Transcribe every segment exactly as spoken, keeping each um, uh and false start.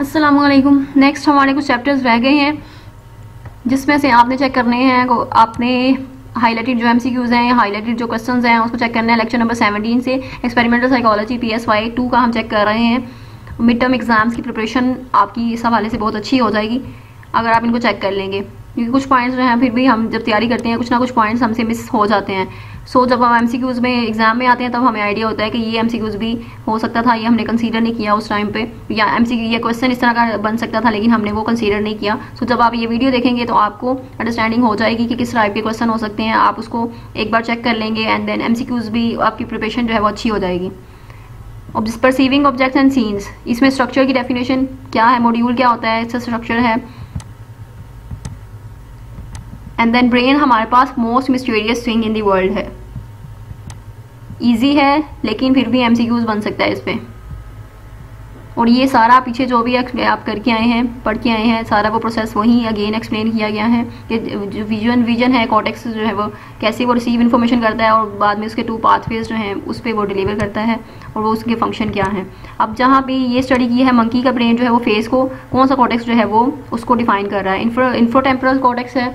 अस्सलामुअलैकुम। नेक्स्ट हमारे कुछ चैप्टर्स रह गए हैं जिसमें से आपने चेक करने हैं, आपने हाईलाइटेड जो एमसीक्यूज़ हैं या हाईलाइटेड जो क्वेश्चंस हैं उसको चेक करना है। लेक्चर नंबर सेवनटीन से experimental psychology P S Y two का हम चेक कर रहे हैं। मिड टर्म एग्जाम्स की प्रिपरेशन आपकी इस हवाले से बहुत अच्छी हो जाएगी अगर आप इनको चेक कर लेंगे, क्योंकि कुछ पॉइंट्स जो हैं फिर भी हम जब तैयारी करते हैं कुछ ना कुछ पॉइंट्स हमसे मिस हो जाते हैं। सो so, जब हम एमसीक्यूज़ में एग्जाम में आते हैं तब हमें आइडिया होता है कि ये एमसीक्यूज़ भी हो सकता था, ये हमने कंसीडर नहीं किया उस टाइम पे, या एमसीक्यू ये क्वेश्चन इस तरह का बन सकता था लेकिन हमने वो कंसीडर नहीं किया। सो so, जब आप ये वीडियो देखेंगे तो आपको अंडरस्टैंडिंग हो जाएगी कि किस टाइप के क्वेश्चन हो सकते हैं। आप उसको एक बार चेक कर लेंगे एंड देन एमसीक्यूज़ भी आपकी प्रिपरेशन जो है वो अच्छी हो जाएगी। अब जिस परसीविंग ऑब्जेक्ट्स एंड सीन्स, इसमें स्ट्रक्चर की डेफिनेशन क्या है, मॉड्यूल क्या होता है, इसका स्ट्रक्चर है। एंड देन ब्रेन हमारे पास most mysterious thing in the world है। इजी है लेकिन फिर भी एमसीक्यूज बन सकता है इस पर, और ये सारा पीछे जो भी आप करके आए हैं, पढ़ के आए हैं, सारा वो प्रोसेस वहीं अगेन एक्सप्लेन किया गया है कि जो विजन विजन है, कॉर्टेक्स जो है वो कैसे वो रिसीव इन्फॉर्मेशन करता है और बाद में उसके टू पाथवेज जो हैं उस पर वो डिलीवर करता है और वो उसके फंक्शन क्या हैं। अब जहाँ पे ये स्टडी की है, मंकी का ब्रेन जो है वो फेस को कौन सा कॉर्टेक्स जो है वो उसको डिफाइन कर रहा है, इन्फ्रो इन्फ्रोटेम्पोरल कॉर्टेक्स है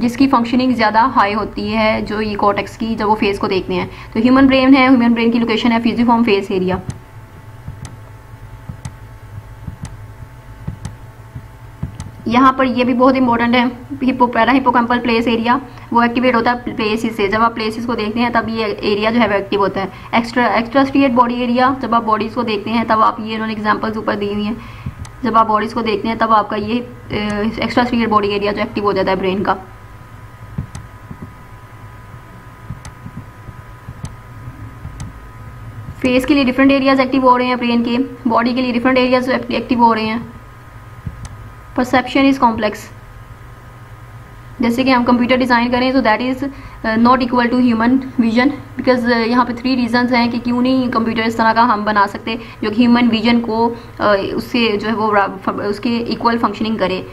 जिसकी फंक्शनिंग ज़्यादा हाई होती है जो ये कॉर्टेक्स की जब वो फेस को देखते हैं। तो ह्यूमन ब्रेन है, ह्यूमन ब्रेन की लोकेशन है फ्यूजिफॉर्म फेस एरिया। यहाँ पर ये भी बहुत इंपॉर्टेंट है, हिपो पैराहिपोकैम्पल प्लेस एरिया वो एक्टिवेट होता है प्लेसिस से। जब आप प्लेसिस को देखते हैं तब ये एरिया जो है वो एक्टिव होता है। एक्स्ट्रा एक्स्ट्रास्ट्रिएट बॉडी एरिया, जब आप बॉडीज़ को देखते हैं तब आप ये, इन्होंने एग्जाम्पल्स ऊपर दी हुई हैं, जब आप बॉडीज़ को देखते हैं तब आपका ये एक्स्ट्रास्ट्रिएट बॉडी एरिया जो एक्टिव हो जाता है ब्रेन का। फेस के लिए डिफरेंट एरियाज एक्टिव हो रहे हैं ब्रेन के, बॉडी के लिए डिफरेंट एरियाज एक्टिव हो रहे हैं। परसेप्शन इज़ कॉम्प्लेक्स, जैसे कि हम कंप्यूटर डिज़ाइन करें तो that is not equal to human vision, because यहाँ पे थ्री रीजंस हैं कि क्यों नहीं कंप्यूटर इस तरह का हम बना सकते जो कि ह्यूमन विजन को uh, उससे जो है वो उसके इक्वल फंक्शनिंग करे।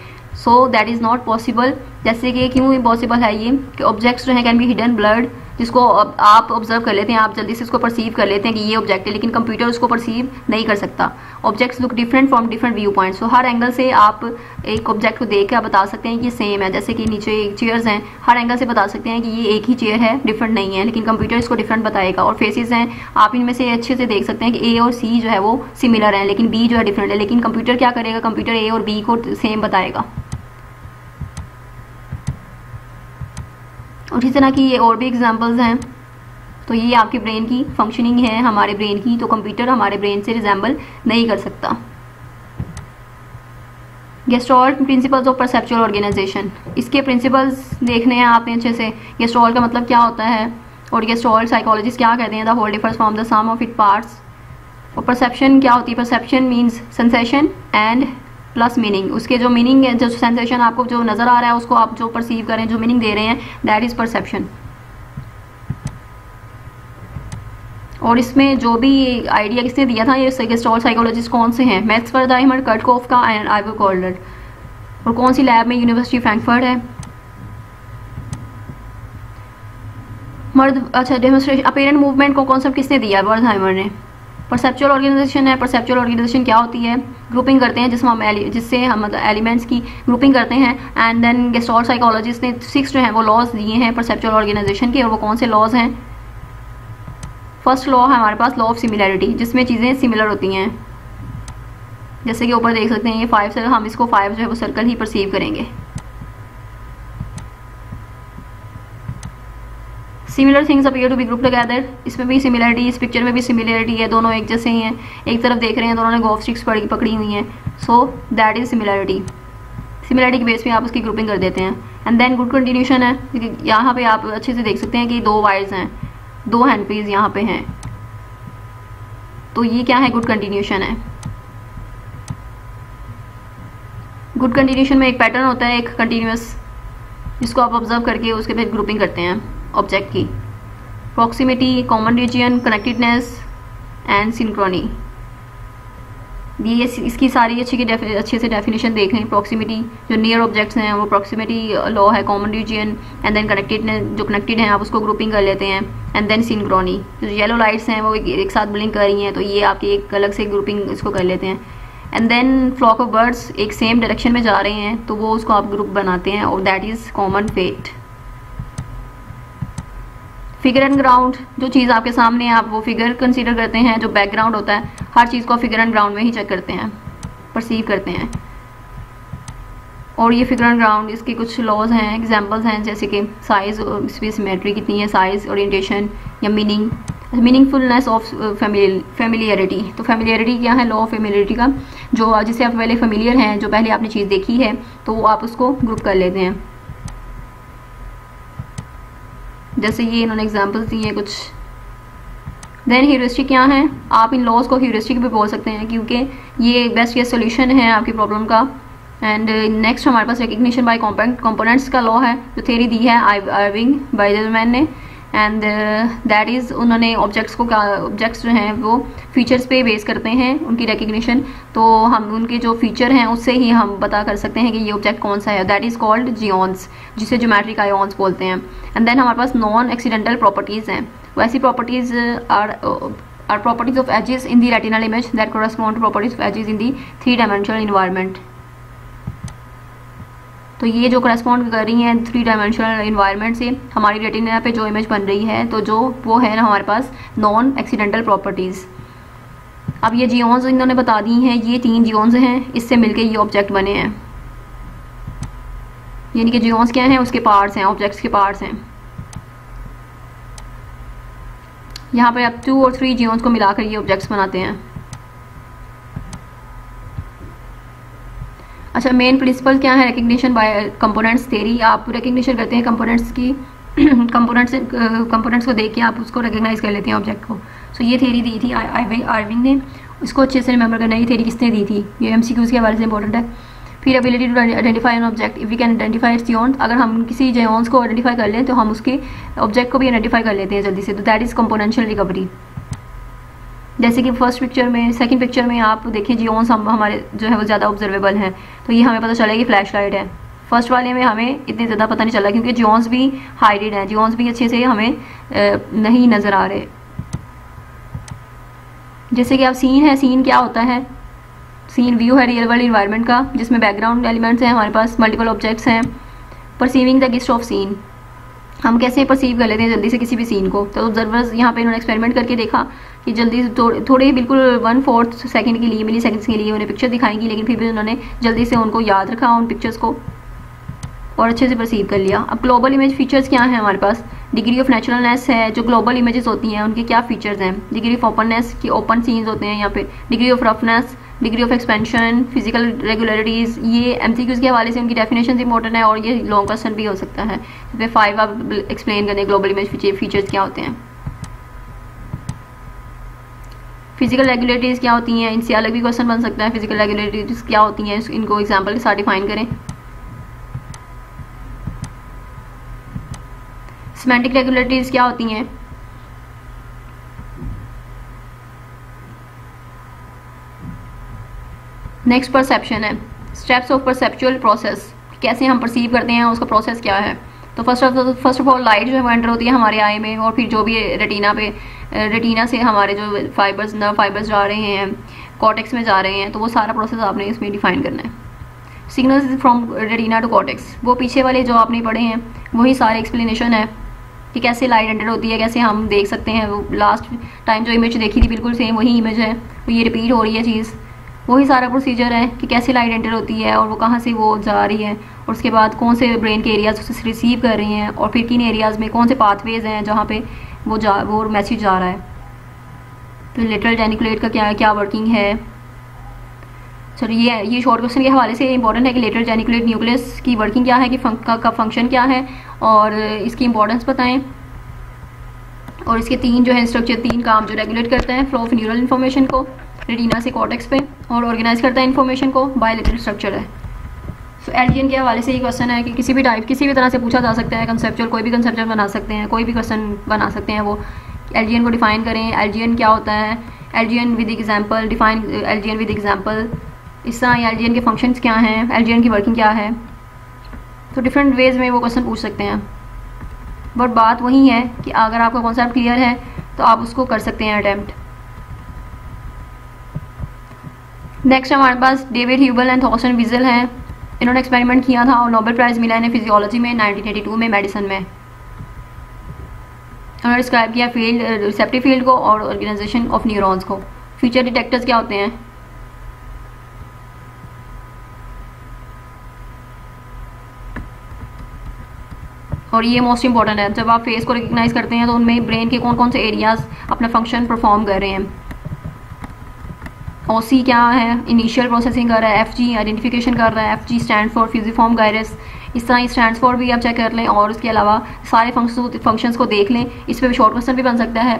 So that is not possible, जैसे कि क्यों इम्पॉसिबल है ये कि ऑब्जेक्ट्स जो हैं कैन बी हिडन ब्लर्ड, जिसको आप ऑब्जर्व कर लेते हैं, आप जल्दी से उसको परसीव कर लेते हैं कि ये ऑब्जेक्ट है, लेकिन कंप्यूटर उसको परसीव नहीं कर सकता। Objects look different from different view points, तो हर एंगल से आप एक ऑब्जेक्ट को देख कर बता सकते हैं कि सेम है। जैसे कि नीचे चेयर्स हैं, हर एंगल से बता सकते हैं कि ये एक ही चेयर है, डिफरेंट नहीं है, लेकिन कंप्यूटर इसको डिफरेंट बताएगा। और फेसेस हैं, आप इनमें से अच्छे से देख सकते हैं कि ए और सी जो है वो सिमिलर हैं लेकिन बी जो है डिफरेंट है, लेकिन कंप्यूटर क्या करेगा, कंप्यूटर ए और बी को सेम बताएगा। और इस तरह की ये और भी एग्जांपल्स हैं। तो ये आपके ब्रेन की फंक्शनिंग है, हमारे ब्रेन की, तो कंप्यूटर हमारे ब्रेन से रिजेंबल नहीं कर सकता। Gestalt principles of perceptual organisation, इसके प्रिंसिपल्स देखने हैं आपने अच्छे से। गेस्टॉल्ट का मतलब क्या होता है और गेस्टॉल्ट साइकोलॉजिस्ट क्या कहते हैं, the whole differs from the sum of it parts. और परसेप्शन क्या होती है, perception means sensation and plus meaning, उसके जो मीनिंग है, जो सेंसेशन आपको जो नज़र आ रहा है उसको आप जो परसीव कर रहे हैं, जो मीनिंग दे रहे हैं, दैट इज़ परसेप्शन। और इसमें जो भी आइडिया किसने दिया था, ये गेस्टॉल्ट साइकोलॉजिस्ट कौन से हैं, मैथ्स वर्दाइमर, कर्टकोफ का एंड आइवर कॉर्डर। और कौन सी लैब में, यूनिवर्सिटी फ्रैंकफर्ट है। मर्द अच्छा डेमोस्ट्रेशन अपेरेंट मूवमेंट को कॉन्सेप्ट किसने दिया, वर्दाइमर ने। परसेप्चुअल ऑर्गेनाइजेशन है, परसेप्चुअल ऑर्गेनाइजेशन क्या होती है, ग्रुपिंग करते हैं जिसमें हम जिससे हम मतलब एलिमेंट्स की ग्रुपिंग करते हैं। एंड देन गेस्टॉल्ट साइकोलॉजिस्ट ने सिक्स जो हैं वो लॉज दिए हैं परसेप्चुअल ऑर्गेनाइजेशन के, और वो कौन से लॉज हैं। फर्स्ट लॉ है हमारे पास लॉ ऑफ सिमिलैरिटी, जिसमें चीज़ें सिमिलर होती हैं, जैसे कि ऊपर देख सकते हैं ये फाइव सर्कल, हम इसको फाइव जो है वो सर्कल ही परसीव करेंगे। Similar things appear to be group together, इसमें भी सिमिलरिटी, इस पिक्चर में भी सिमिलरिटी है, दोनों एक जैसे ही हैं, एक तरफ देख रहे हैं, दोनों ने गोफ स्टिक्स पकड़ी हुई हैं। So that is similarity, similarity के बेस पे आप उसकी ग्रुपिंग कर देते हैं। एंड देन गुड कंटिन्यूशन है, यहाँ पे आप अच्छे से देख सकते हैं कि दो वायर्स हैं, दो हैंड पीस यहाँ पे हैं, तो ये क्या है, गुड कंटिन्यूशन है। गुड कंटिन्यूशन में एक पैटर्न होता है, एक कंटिन्यूस, जिसको आप ऑब्जर्व करके उसके फिर ग्रुपिंग करते हैं ऑब्जेक्ट की। Proximity, common region, connectedness and synchrony, ये इसकी सारी अच्छी की अच्छे से डेफिनेशन देख लें। प्रॉक्सिमिटी जो नियर ऑब्जेक्ट्स हैं वो प्रॉक्सिमिटी लॉ है, common region and then connectedness, जो कनेक्टेड हैं आप उसको ग्रुपिंग कर लेते हैं। एंड देन सिंक्रोनी, जो येलो लाइट्स हैं वो एक साथ ब्लिंक कर रही हैं तो ये आपकी एक अलग से ग्रुपिंग इसको कर लेते हैं। And then flock of birds एक सेम डायरेक्शन में जा रहे हैं तो वो उसको आप ग्रुप बनाते हैं और that is common fate. Figure and ground, जो चीज़ आपके सामने है आप वो फिगर कंसीडर करते हैं, जो बैकग्राउंड होता है हर चीज़ को फिगर एंड ग्राउंड में ही चेक करते हैं, परसीव करते हैं. और ये फिगर एंड ग्राउंड इसके कुछ लॉज हैं, एग्जांपल्स हैं, जैसे कि साइज़ और इसकी सिमेट्री कितनी है, साइज़, ओरिएंटेशन या मीनिंग, मीनिंगफुलनेस ऑफ फेमिलियरिटी. तो फेमिलियरिटी क्या है, लॉ ऑफ फेमिलियरिटी का, जो जिससे आप पहले फेमिलियर हैं, जो पहले आपने चीज़ देखी है तो आप उसको ग्रुप कर लेते हैं. जैसे ये इन्होंने एग्जाम्पल्स दी हैं कुछ. देन ह्यूरिस्टिक क्या है, आप इन लॉज को ह्यूरिस्टिक भी बोल सकते हैं क्योंकि ये बेस्ट केस सोल्यूशन है आपकी प्रॉब्लम का. एंड नेक्स्ट हमारे पास रिकग्निशन बाय कंपोनेंट्स का लॉ है, जो थ्योरी दी है आर्विंग बाइडरमैन ने. एंड दैट इज़ उन्होंने ऑब्जेक्ट्स को क्या, ऑब्जेक्ट्स जो हैं वो फीचर्स पे बेस करते हैं उनकी रिकग्निशन, तो हम उनके जो फीचर हैं उससे ही हम पता कर सकते हैं कि ये ऑब्जेक्ट कौन सा है. दैट इज़ कॉल्ड जियॉन्स, जिसे ज्योमेट्रिक आयॉन्स बोलते हैं. एंड देन हमारे पास नॉन एक्सीडेंटल प्रॉपर्टीज़ हैं, वैसी properties are are properties of edges in the retinal image that correspond to properties of edges in the three dimensional environment. तो ये जो correspond कर रही हैं थ्री डायमेंशनल इन्वायरमेंट से हमारी रेटिना पे जो इमेज बन रही है, तो जो वो है ना हमारे पास नॉन एक्सीडेंटल प्रॉपर्टीज़. अब ये जियॉन्स इन्होंने बता दी हैं, ये तीन जियॉन्स हैं, इससे मिलके ये ऑब्जेक्ट बने हैं. यानी कि जियॉन्स क्या हैं, उसके पार्ट्स हैं, ऑब्जेक्ट्स के पार्ट्स हैं. यहाँ पर आप टू और थ्री जियॉन्स को मिलाकर ये ऑब्जेक्ट्स बनाते हैं. अच्छा, मेन प्रिंसिपल क्या है रिकग्निशन बाय कंपोनेंट्स थ्योरी, आप रिकग्निशन करते हैं कंपोनेंट्स की, कंपोनेंट्स कंपोनेंट्स को देख के आप उसको रिकग्नाइज कर लेते हैं ऑब्जेक्ट को. सो so, ये थ्योरी दी थी आर्विंग ने, उसको अच्छे से रिमेंबर करना. ये थ्योरी किसने दी थी, ये एमसीक्यूज के हवाले से इंपॉर्टेंट है. फिर ability to identify an object, if we can identify its geons, अगर हम किसी जियॉन्स को आइडेंटिफाई कर लें तो हम उसके ऑब्जेक्ट को भी आइडेंटिफाई कर लेते हैं जल्दी से, तो दैट इज़ कंपोनेंशियल रिकवरी. जैसे कि फर्स्ट पिक्चर में, सेकंड पिक्चर में आप देखें जियॉन्स हम हमारे जो है वो ज़्यादा ऑब्जर्वेबल हैं, तो ये हमें पता चला कि फ्लैश लाइट है. फर्स्ट वाले में हमें इतने ज़्यादा पता नहीं चला क्योंकि जियॉन्स भी हाइडेड हैं, जियॉन्स भी अच्छे से हमें नहीं नज़र आ रहे. जैसे कि आप सीन है, सीन क्या होता है, सीन व्यू है रियल वर्ल्ड इन्वायरमेंट का जिसमें बैकग्राउंड एलिमेंट्स हैं, हमारे पास मल्टीपल ऑब्जेक्ट्स हैं. Perceiving the gist of scene, हम कैसे परसीव कर लेते हैं जल्दी से किसी भी सीन को, तो ऑब्जर्वर्स यहाँ पे इन्होंने एक्सपेरिमेंट करके देखा कि जल्दी थोड़े थोड़े बिल्कुल वन फोर्थ सेकंड के लिए, मिली सेकेंड्स के लिए उन्हें पिक्चर दिखाएंगी, लेकिन फिर भी उन्होंने जल्दी से उनको याद रखा उन पिक्चर्स को और अच्छे से परसीव कर लिया. अब ग्लोबल इमेज फीचर्स क्या हैं हमारे पास, डिग्री ऑफ नेचुरलनेस है, जो ग्लोबल इमेजेस होती हैं उनके क्या फीचर्स हैं, डिग्री ऑफ ओपननेस की ओपन सीन्स होते हैं, या फिर degree of roughness, degree of expansion, physical regularities. ये एमसीक्यूज़ के हवाले से उनकी डेफिनेशन इंपॉर्टेंट है और ये लॉन्ग क्वेश्चन भी हो सकता है. तो फाइव आप एक्सप्लेन करें ग्लोबल इमेज फीचर्स क्या होते हैं, फिजिकल रेगुलरिटीज़ क्या होती हैं, इनसे अलग भी क्वेश्चन बन सकता है. फिजिकल रेगुलरिटीज़ क्या होती हैं, इनको एग्जाम्पल के साथ डिफाइन करें. सिमेंटिक रेगुलरिटीज़ क्या होती हैं, नेक्स्ट परसेप्शन है, स्टेप्स ऑफ परसेप्चुअल प्रोसेस, कैसे हम परसीव करते हैं उसका प्रोसेस क्या है. तो first of first of all light जो है वो एंटर होती है हमारे आई में और फिर जो भी रेटिना पे, रेटिना से हमारे जो फाइबर्स, नर्व फाइबर्स जा रहे हैं कॉर्टेक्स में जा रहे हैं, तो वो सारा प्रोसेस आपने इसमें डिफाइन करना है. Signals from retina to cortex, वो पीछे वाले जो आपने पढ़े हैं वही सारे एक्सप्लेनेशन है कि कैसे लाइट एंटर होती है, कैसे हम देख सकते हैं. वो लास्ट टाइम जो इमेज देखी थी बिल्कुल सेम वही इमेज है, तो ये रिपीट हो रही है चीज़, वही सारा प्रोसीजर है कि कैसे लाइट एंटर होती है और वो कहाँ से वो जा रही है और उसके बाद कौन से ब्रेन के एरियाज़ उसे रिसीव कर रहे हैं और फिर किन एरियाज़ में कौन से पाथवेज हैं जहाँ पे वो जा वो मैसेज जा रहा है. तो लेटरल जैनिकुलेट का क्या क्या वर्किंग है. चलो ये ये शॉर्ट क्वेश्चन के हवाले से इंपॉर्टेंट है कि लेटरल जैनिकुलेट न्यूक्लियस की वर्किंग क्या है, कि फंक, का, का फंक्शन क्या है और इसकी इंपॉर्टेंस बताएँ. और इसके तीन जो है स्ट्रक्चर, तीन काम जो रेगुलेट करता है, फ्लो ऑफ न्यूरल इन्फॉर्मेशन को रेटिना से कॉर्टेक्स पे और ऑर्गेनाइज करता है इन्फॉर्मेशन को, बायलैटरल स्ट्रक्चर है. सो एलजीएन के हवाले से ये क्वेश्चन है कि किसी भी टाइप किसी भी तरह से पूछा जा सकता है, कंसेप्चुअल कोई भी कंसेप्चुअल बना सकते हैं, कोई भी क्वेश्चन बना सकते हैं. वो एलजीएन को डिफाइन करें, एलजीएन क्या होता है, LGN with example define, LGN with example, इस तरह एलजीएन के फंक्शंस क्या हैं, एलजीएन की वर्किंग क्या है. तो डिफरेंट वेज में वो क्वेश्चन पूछ सकते हैं, बट बात वही है कि अगर आपका कॉन्सेप्ट क्लियर है तो आप उसको कर सकते हैं अटैम्प्ट. नेक्स्ट हमारे पास David Hubel and Torsten Wiesel हैं, इन्होंने एक्सपेरिमेंट किया था और नोबेल प्राइज़ मिला इन्हें फिजियोलॉजी में नाइनटीन एटी टू में मेडिसिन में। उन्होंने डिस्क्राइब किया फील्ड रिसेप्टिव फील्ड को और ऑर्गेनाइजेशन ऑफ न्यूरॉन्स को। फीचर डिटेक्टर्स क्या होते हैं? और ये मोस्ट इंपॉर्टेंट है, जब आप फेस को रिकग्नाइज करते हैं तो उनमें ब्रेन के कौन कौन से एरियाज अपना फंक्शन परफॉर्म कर रहे हैं। ओसी क्या है? इनिशियल प्रोसेसिंग कर रहा है। एफजी आइडेंटिफिकेशन कर रहा है। FG stand for fusiform gyrus, इस तरह स्टैंड फॉर भी आप चेक कर लें और उसके अलावा सारे फंक्शंस को देख लें। इस पर शॉर्ट क्वेश्चन भी बन सकता है,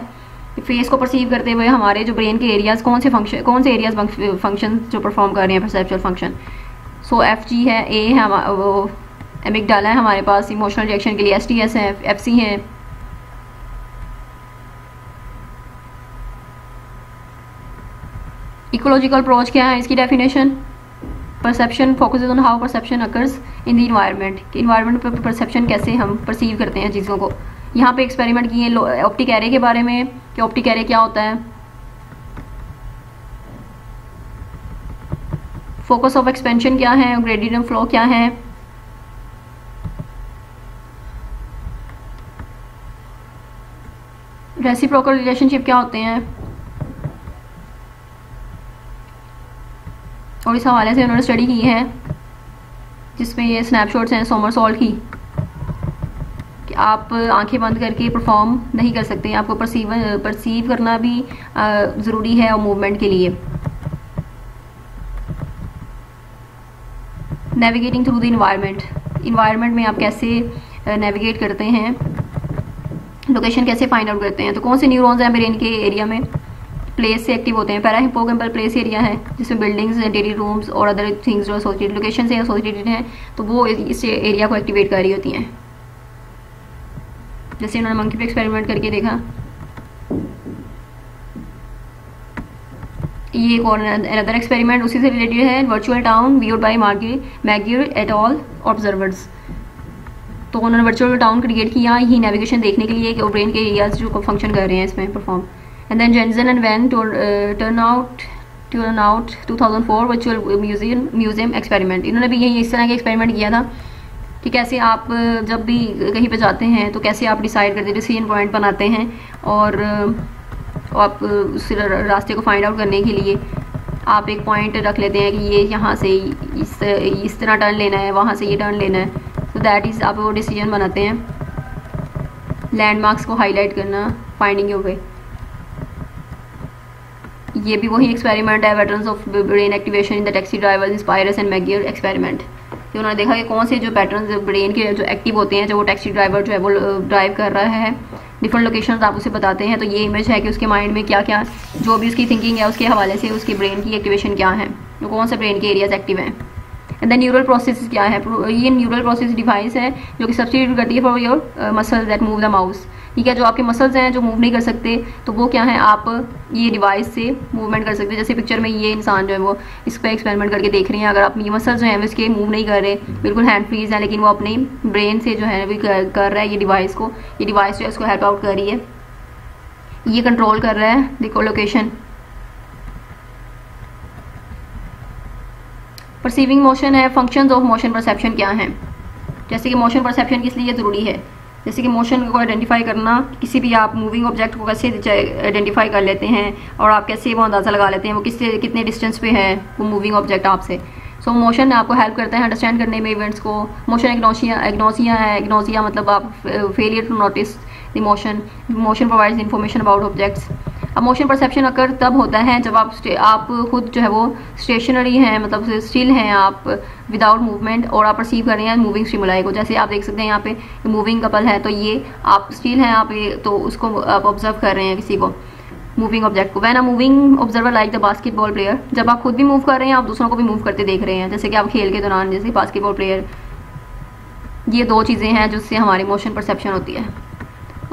फेस को परसीव करते हुए हमारे जो ब्रेन के एरियाज कौन से फंक्शन कौन से एरियाज फंक्शन जो परफॉर्म कर रहे हैं परसेप्चुअल फंक्शन। सो एफजी है, ए है, वो एमिगडाला है हमारे पास इमोशनल रिएक्शन के लिए, एस टी एस है, एफ सी है, इकोलॉजिकल अप्रोच क्या है इसकी definition? Perception focuses on how perception occurs in the environment, कि इन्वायरमेंट पर परसेप्शन कैसे हम परसीव करते हैं चीज़ों को। यहाँ पे एक्सपेरिमेंट किए हैं ऑप्टिक एरे के बारे में कि ऑप्टिक एरे क्या होता है, फोकस ऑफ एक्सपेंशन क्या है, ग्रेडियंट फ्लो क्या है, रेसिप्रोकल रिलेशनशिप क्या होते हैं, और इस हवाले से उन्होंने स्टडी की है जिसमें ये स्नैपशॉट्स हैं सोमरसॉल्ट की कि आप आंखें बंद करके परफॉर्म नहीं कर सकते, आपको परसीव परसीव करना भी ज़रूरी है और मूवमेंट के लिए। Navigating through the environment, environment में आप कैसे नेविगेट करते हैं, लोकेशन कैसे फाइंड आउट करते हैं। तो कौन से न्यूरॉन्स हैं ब्रेन के एरिया में प्लेस से एक्टिव होते हैं? पैराहिपोकैम्पल प्लेस एरिया है जिसमें बिल्डिंग्स, डेली रूम्स और अदर थिंग्स जो एसोसिएटेड लोकेशन से एसोसिएटेड हैं, तो वो इस एरिया को एक्टिवेट कर रही होती हैं, जैसे इन्होंने मंकी पे एक्सपेरिमेंट करके देखा। ये एक और अदर एक्सपेरिमेंट उसी से रिलेटेड है, virtual town viewed by Maguire et al observers. तो उन्होंने वर्चुअल टाउन क्रिएट किया यही नेविगेशन देखने के लिए कि ब्रेन के एरियाज जो फंक्शन कर रहे हैं इसमें perform. And then Janzen and van Turennout Turennout two thousand four virtual museum museum experiment, इन्होंने भी यही इस तरह का एक्सपेरिमेंट किया था कि कैसे आप जब भी कहीं पर जाते हैं तो कैसे आप डिसाइड करते हैं, डिसीजन पॉइंट बनाते हैं और आप उस रास्ते को फाइंड आउट करने के लिए आप एक पॉइंट रख लेते हैं कि ये यहाँ से इस इस तरह टर्न लेना है, वहाँ से ये टर्न लेना है। तो दैट इज़ आप वो डिसीजन बनाते हैं। लैंडमार्क्स को हाईलाइट करना, फाइंडिंग योर वे, ये भी वही एक्सपेरिमेंट है, patterns of brain activation in the taxi drivers Spiers and Maguire experiment. कि उन्होंने देखा कि कौन से जो पैटर्न्स ब्रेन के जो एक्टिव होते हैं जब वो टैक्सी ड्राइवर जो है वो ड्राइव कर रहा है, डिफरेंट लोकेशन आप उसे बताते हैं तो ये इमेज है कि उसके माइंड में क्या क्या जो भी उसकी थिंकिंग है उसके हवाले से उसके ब्रेन की एक्टिवेशन क्या है, तो कौन से ब्रेन के एरियाज एक्टिव हैं। एंड द न्यूरल प्रोसेस क्या है? ये न्यूरल प्रोसेस डिवाइस है जो कि सब्सटीट्यूट करती है for your muscles that move the mouse, ठीक है, जो आपके मसल्स हैं जो मूव नहीं कर सकते तो वो क्या है, आप ये डिवाइस से मूवमेंट कर सकते हैं। जैसे पिक्चर में ये इंसान जो है वो इस पर एक्सपेरिमेंट करके देख रहे हैं, अगर आप ये मसल्स जो हैं इसके मूव नहीं कर रहे, बिल्कुल हैंड फ्रीज है, लेकिन वो अपने ब्रेन से जो है वो कर, कर रहा है, ये डिवाइस को ये डिवाइस जो है उसको हेल्प आउट कर रही है, ये कंट्रोल कर रहा है देखो लोकेशन। परसीविंग मोशन है, फंक्शंस ऑफ मोशन परसेप्शन क्या हैं, जैसे कि मोशन परसेप्शन किस लिए ज़रूरी है, जैसे कि मोशन को आइडेंटिफाई करना, किसी भी आप मूविंग ऑब्जेक्ट को कैसे आइडेंटिफाई कर लेते हैं और आप कैसे वो अंदाज़ा लगा लेते हैं वो किससे कितने डिस्टेंस पे है वो मूविंग ऑब्जेक्ट आपसे। सो मोशन आपको हेल्प करता है अंडरस्टैंड करने में इवेंट्स को। मोशन एग्नोशिया एग्नोसिया है, एग्नोसिया मतलब आप failure to notice the motion, motion provides information about objects. अब मोशन परसेप्शन अकर तब होता है जब आप आप खुद जो है वो स्टेशनरी हैं, मतलब स्टिल हैं आप विदाउट मूवमेंट और आप परसीव कर रहे हैं मूविंग स्टिमुलाई को। जैसे आप देख सकते हैं यहाँ पे मूविंग कपल है तो ये आप स्टिल हैं आप तो उसको आप ऑब्जर्व कर रहे हैं किसी को मूविंग ऑब्जेक्ट को। When a moving observer like the basketball player, जब आप खुद भी मूव कर रहे हैं आप दूसरों को भी मूव करते देख रहे हैं, जैसे कि आप खेल के दौरान जैसे बास्केटबॉल प्लेयर। ये दो चीज़ें हैं जिससे हमारी मोशन परसेप्शन होती है।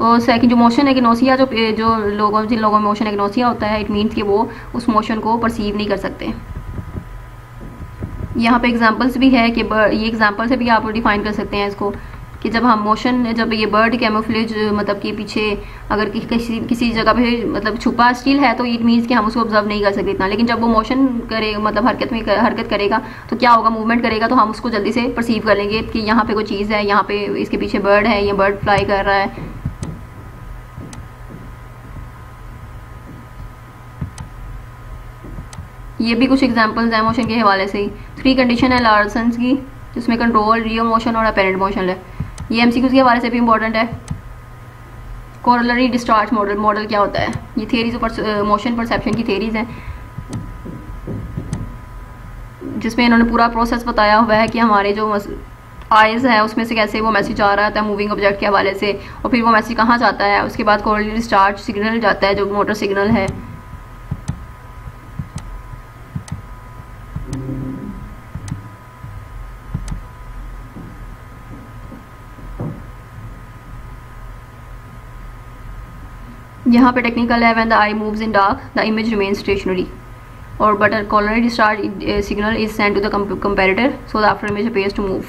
और सेकंड जो मोशन एग्नोसिया जो जो लोगों जिन लोगों में मोशन एग्नोसिया होता है इट मीन्स कि वो उस मोशन को परसीव नहीं कर सकते। यहाँ पे एग्जांपल्स भी है कि ये एग्जांपल से भी आप डिफाइन कर सकते हैं इसको कि जब हम मोशन जब ये बर्ड कैमोफ्लेज मतलब कि पीछे अगर कि, किसी किसी जगह पे मतलब छुपा स्टिल है तो इट मीन्स कि हम उसको ऑब्जर्व नहीं कर सकते इतना, लेकिन जब वो मोशन करे मतलब हरकत में कर, हरकत करेगा तो क्या होगा, मूवमेंट करेगा तो हम उसको जल्दी से परसीव कर लेंगे कि यहाँ पे कोई चीज़ है, यहाँ पे इसके पीछे बर्ड है, ये बर्ड फ्लाई कर रहा है। ये भी कुछ एग्जाम्पल्स हैं मोशन के हवाले से ही। थ्री कंडीशन है लार्सन्स की जिसमें कंट्रोल, रियल मोशन और अपेरेंट मोशन है। ये एमसीक्यूज के हवाले से भी इंपॉर्टेंट है। कोरोलरी डिस्चार्ज मॉडल, मॉडल क्या होता है, ये थेरीज ऊपर मोशन परसेप्शन की थेरीज हैं जिसमें इन्होंने पूरा प्रोसेस बताया हुआ है कि हमारे जो आइज़ है उसमें से कैसे वो मैसेज आ रहा था मूविंग ऑब्जेक्ट के हवाले से और फिर वो मैसेज कहाँ जाता है, उसके बाद कोरोलरी डिस्चार्ज सिग्नल जाता है जो मोटर सिग्नल है। यहाँ पे टेक्निकल है when the eye moves in dark the image remains stationary और but corollary discharge signal is send to the comparator so the after image appears to move.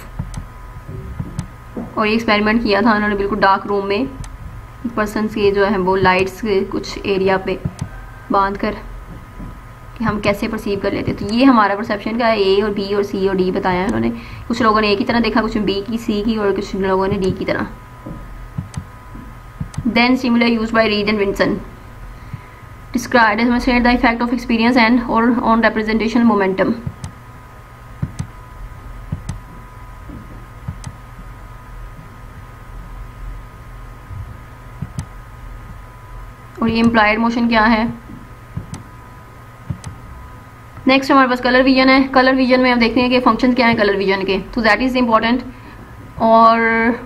और ये एक्सपेरिमेंट किया था उन्होंने बिल्कुल डार्क रूम में पर्सन के जो है वो लाइट्स के कुछ एरिया पे बांध कर कि हम कैसे परसीव कर लेते। तो ये हमारा परसेप्शन का ए और बी और सी और डी बताया है उन्होंने। कुछ लोगों ने ए की तरह देखा, कुछ बी की, सी की और कुछ लोगों ने डी की तरह। Then stimuli used by Reed and Vinson. Describe, demonstrate the effect of experience and or on representational momentum. और ये implied motion क्या है। Next हमारे पास color vision है। Color vision में हम देखते हैं कि functions क्या हैं color vision के। So that is important और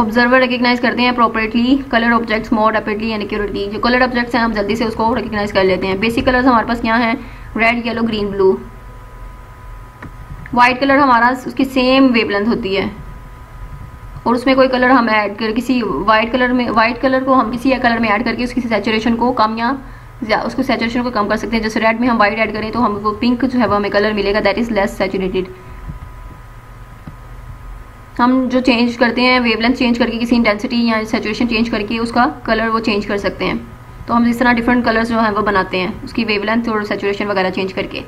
ऑब्जर्वर रिकग्नाइज करते हैं appropriately colour objects more rapidly and accurately. जो कलर ऑब्जेक्ट्स हैं हम जल्दी से उसको रिकग्नाइज कर लेते हैं। बेसिक कलर्स हमारे पास क्या हैं, red, yellow, green, blue. White colour हमारा उसकी सेम वेवलेंथ होती है और उसमें कोई कलर हम ऐड कर किसी वाइट कलर में वाइट कलर को हम किसी या कलर में ऐड करके उसकी सैचुरेशन को कम या उसको सैचुरेशन को कम कर सकते हैं। जैसे रेड में हम वाइट ऐड करें तो हम वो पिंक जो है वो हमें कलर मिलेगा, दैट इज़ लेस सैचुरेटेड। हम जो चेंज करते हैं वेवलेंथ चेंज करके किसी इंटेंसिटी या सैचुरेशन चेंज करके उसका कलर वो चेंज कर सकते हैं। तो हम इस तरह डिफरेंट कलर्स जो हैं वो बनाते हैं उसकी वेवलेंथ और सैचुरेशन वगैरह चेंज करके।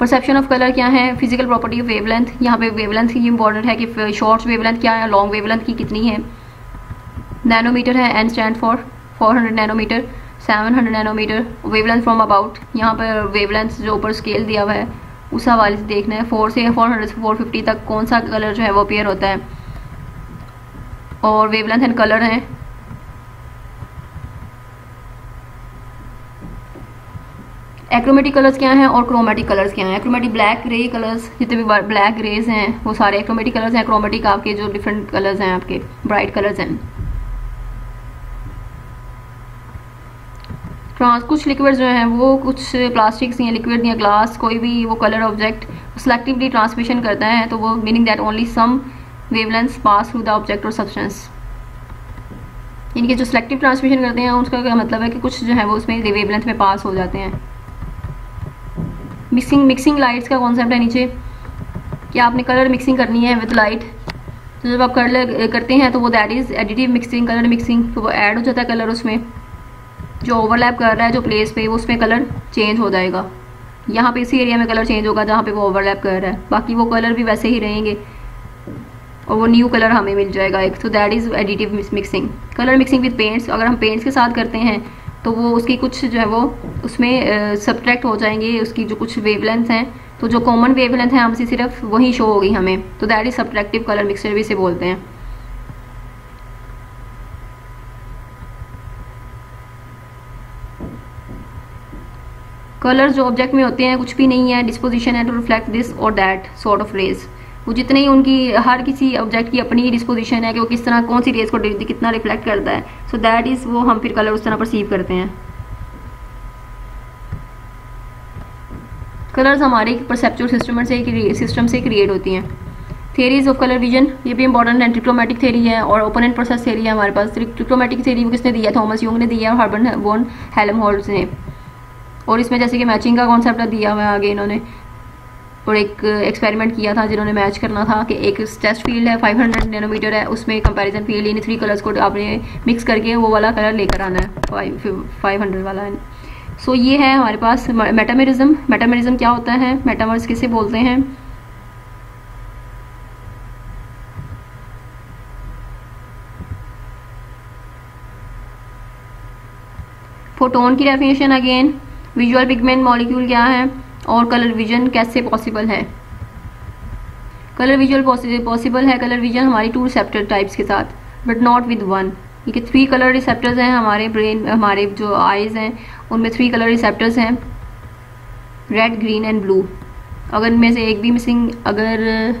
परसेप्शन ऑफ कलर क्या है, फिजिकल प्रॉपर्टी ऑफ वेवलेंथ। यहाँ पे वेवलेंथ ही इंपॉर्टेंट है कि शॉर्ट वेवलेंथ क्या है, लॉन्ग वेवलेंथ की कितनी है। नैनोमीटर है, N stand for four hundred nanometre, seven hundred nanometre. Wavelength from about, यहाँ पर वेवलेंथ जो ऊपर स्केल दिया हुआ है उस हवाले से देखना है। फोर से फोर हंड्रेड से फोर फिफ्टी तक कौन सा कलर जो है वो अपेयर होता है। और वेवलेंथ एंड कलर है। एक्रोमेटिक कलर्स क्या हैं और क्रोमेटिक कलर्स क्या हैं। एक्रोमेटिक ब्लैक ग्रे कलर्स, जितने भी ब्लैक ग्रेज हैं वो सारे एक्रोमेटिक कलर्स हैं। क्रोमेटिक आपके जो डिफरेंट कलर्स हैं, आपके ब्राइट कलर्स हैं। ट्रांस कुछ लिक्विड जो हैं वो कुछ प्लास्टिक्स या लिक्विड या ग्लास कोई भी वो कलर ऑब्जेक्ट सेलेक्टिवली ट्रांसमिशन करता है तो वो meaning that only some wavelengths pass through the object और सब्सटेंस। इनके जो सेलेक्टिव ट्रांसमिशन करते हैं उसका क्या मतलब है कि कुछ जो है वो उसमें वेवलेंथ में पास हो जाते हैं। मिक्सिंग मिक्सिंग लाइट्स का कॉन्सेप्ट है नीचे कि आपने कलर मिक्सिंग करनी है विद लाइट। तो जब आप कलर करते हैं तो वो that is additive mixing, colour mixing. तो वो ऐड हो जाता है कलर उसमें, जो ओवरलैप कर रहा है जो प्लेस पे वो उसमें कलर चेंज हो जाएगा। यहाँ पे इसी एरिया में कलर चेंज होगा जहाँ पे वो ओवरलैप कर रहा है, बाकी वो कलर भी वैसे ही रहेंगे और वो न्यू कलर हमें मिल जाएगा एक। तो that is additive mixing. Colour mixing with paints, अगर हम पेंट्स के साथ करते हैं तो वो उसकी कुछ जो है वो उसमें सब्ट्रैक्ट uh, हो जाएंगे उसकी जो कुछ वेवलेंथ हैं। तो जो कॉमन वेवलेंथ है हमसे सिर्फ वही शो होगी हमें, तो that is subtractive colour mixture भी इसे बोलते हैं। कलर जो ऑब्जेक्ट में होते हैं कुछ भी नहीं है, डिस्पोजिशन है टू रिफ्लेक्ट दिस और दैट सॉर्ट ऑफ रेज। वो जितने ही उनकी हर किसी ऑब्जेक्ट की अपनी डिस्पोजिशन है कि वो किस तरह कौन सी रेज को कितना रिफ्लेक्ट करता है। सो दैट इज़ वो हम फिर कलर उस तरह परसीव करते हैं। कलर्स हमारे परसेप्चुअल सिस्टम से सिस्टम से क्रिएट होती हैं। थेरीज ऑफ कलर विजन, ये भी इंपॉर्टेंट है। ट्रिक्रोमेटिक थेरी है और ओपोनेंट प्रोसेस थेरी है हमारे पास। ट्रिक्रोमेटिक थेरी किसने दिया, थॉमस यूंग ने दिया और हर्मन वॉन हेल्महोल्ट्ज़ ने। और इसमें जैसे कि मैचिंग का कॉन्सेप्ट दिया हुआ है आगे इन्होंने। और एक एक्सपेरिमेंट किया था जिन्होंने मैच करना था कि एक टेस्ट फील्ड है फाइव हंड्रेड नैनोमीटर है, उसमें comparison field in three colours को आपने मिक्स करके वो वाला कलर लेकर आना है फाइव हंड्रेड वाला है। सो so, ये है हमारे पास मेटामेरिज्म। मेटामेरिज्म क्या होता है, मेटामर्स किसे बोलते हैं? फोटोन की definition again, visual pigment molecule क्या है और कलर विजन कैसे पॉसिबल है। कलर विजुअल पॉसिबल है कलर विजन हमारी टू रिसेप्टर टाइप्स के साथ, बट नॉट विद वन, क्योंकि थ्री कलर रिसेप्टर्स हैं हमारे ब्रेन, हमारे जो आईज हैं उनमें थ्री कलर रिसेप्टर्स हैं, रेड ग्रीन एंड ब्लू। अगर इनमें से एक भी मिसिंग, अगर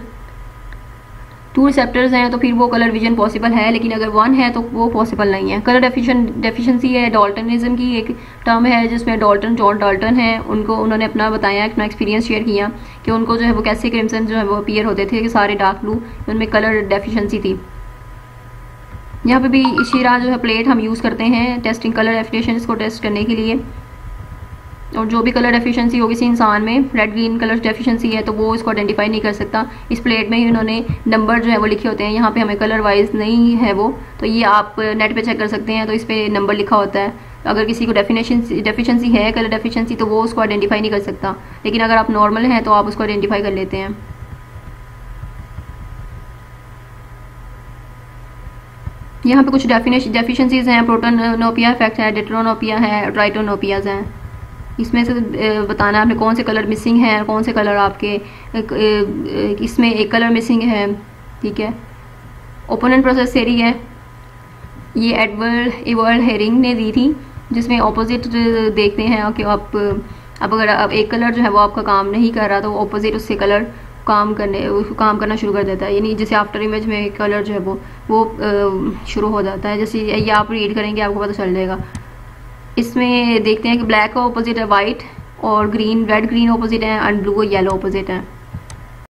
टू रिसेप्टर्स हैं तो फिर वो कलर विजन पॉसिबल है, लेकिन अगर वन है तो वो पॉसिबल नहीं है। कलर डेफिशिएंसी है, डाल्टनिज्म की एक टर्म है जिसमें डाल्टन, जॉन डाल्टन है, उनको उन्होंने अपना बताया, अपना एक्सपीरियंस शेयर किया कि उनको जो है वो कैसे क्रिम्सन जो है वो अपीयर होते थे, कि सारे डार्क ब्लू, उनमें कलर डेफिशिएंसी थी। यहाँ पे भी इसी राह जो है प्लेट हम यूज़ करते हैं टेस्टिंग कलर डेफिनेशन इसको टेस्ट करने के लिए, और जो भी कलर डेफिशिएंसी हो किसी इंसान में, रेड ग्रीन कलर डेफिशिएंसी है तो वो इसको आइडेंटिफाई नहीं कर सकता। इस प्लेट में ही उन्होंने नंबर जो है वो लिखे होते हैं, यहाँ पे हमें कलर वाइज नहीं है वो, तो ये आप नेट पे चेक कर सकते हैं, तो इस पर नंबर लिखा होता है। अगर किसी को डेफिनेशन डेफिशिएंसी है कलर डेफिशिएंसी तो वो उसको आइडेंटिफाई नहीं कर सकता, लेकिन अगर आप नॉर्मल हैं तो आप उसको आइडेंटिफाई कर लेते हैं। यहाँ पे कुछ डेफिशिएंसीज हैं, प्रोटानोपिया इफेक्ट है, deuteranopia है, ट्राइटोनोपियाज हैं। इसमें से बताना आपने कौन से कलर मिसिंग हैं, कौन से कलर आपके, इसमें एक कलर मिसिंग है, ठीक है। ओपोनेंट प्रोसेस थ्योरी है, ये एडवर्ड एडवर्ड हेरिंग ने दी थी, जिसमें ऑपोजिट देखते हैं कि आप अब अगर आप एक कलर जो है वो आपका काम नहीं कर रहा तो ऑपोजिट उससे कलर काम करने काम करना शुरू कर देता है, यानी जैसे आफ्टर इमेज में कलर जो है वो वो आ, शुरू हो जाता है। जैसे ये आप रीड करेंगे आपको पता चल जाएगा। इसमें देखते हैं कि ब्लैक का ऑपोजिट है वाइट, और ग्रीन रेड ग्रीन ऑपोजिट है, एंड ब्लू और येलो ऑपोजिट है।